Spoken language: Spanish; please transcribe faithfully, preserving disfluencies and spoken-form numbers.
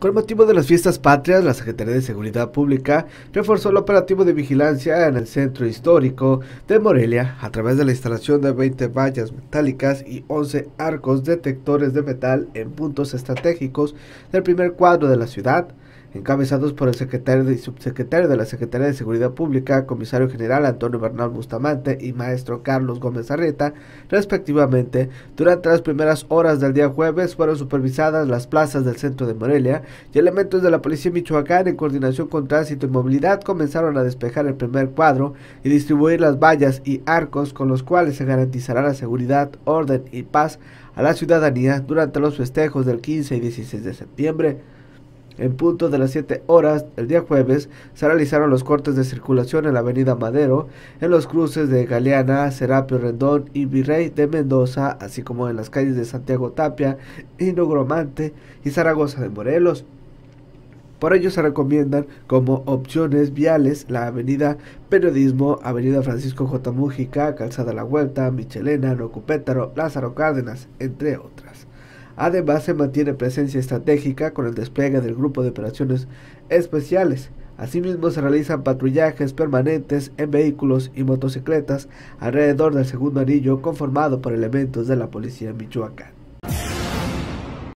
Con motivo de las fiestas patrias, la Secretaría de Seguridad Pública reforzó el operativo de vigilancia en el centro histórico de Morelia a través de la instalación de veinte vallas metálicas y once arcos detectores de metal en puntos estratégicos del primer cuadro de la ciudad, encabezados por el secretario y subsecretario de la Secretaría de Seguridad Pública, comisario general Antonio Bernal Bustamante y maestro Carlos Gómez Arrieta, respectivamente. Durante las primeras horas del día jueves fueron supervisadas las plazas del centro de Morelia y elementos de la Policía Michoacán en coordinación con Tránsito y Movilidad comenzaron a despejar el primer cuadro y distribuir las vallas y arcos con los cuales se garantizará la seguridad, orden y paz a la ciudadanía durante los festejos del quince y dieciséis de septiembre. En punto de las siete horas del día jueves se realizaron los cortes de circulación en la avenida Madero, en los cruces de Galeana, Serapio Rendón y Virrey de Mendoza, así como en las calles de Santiago Tapia, Inogromante y Zaragoza de Morelos. Por ello se recomiendan como opciones viales la avenida Periodismo, avenida Francisco J. Mújica, Calzada La Vuelta, Michelena, Nocupétaro, Lázaro Cárdenas, entre otras. Además, se mantiene presencia estratégica con el despliegue del grupo de operaciones especiales. Asimismo, se realizan patrullajes permanentes en vehículos y motocicletas alrededor del segundo anillo conformado por elementos de la Policía Michoacán.